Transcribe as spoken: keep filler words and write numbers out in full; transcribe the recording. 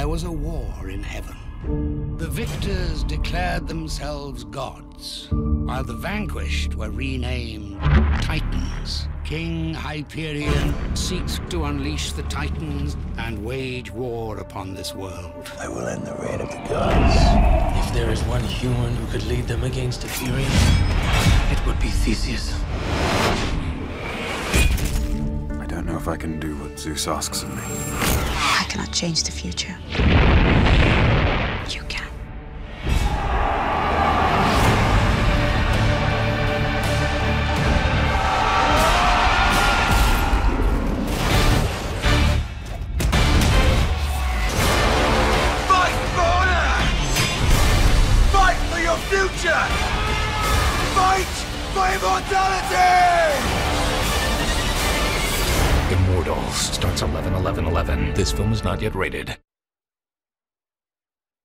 there was a war in heaven. The victors declared themselves gods, while the vanquished were renamed Titans. King Hyperion seeks to unleash the Titans and wage war upon this world. I will end the reign of the gods. If there is one human who could lead them against Hyperion, it would be Theseus. I don't know if I can do what Zeus asks of me. I cannot change the future. You can. Future! Fight for immortality! Immortals starts eleven eleven eleven. This film is not yet rated.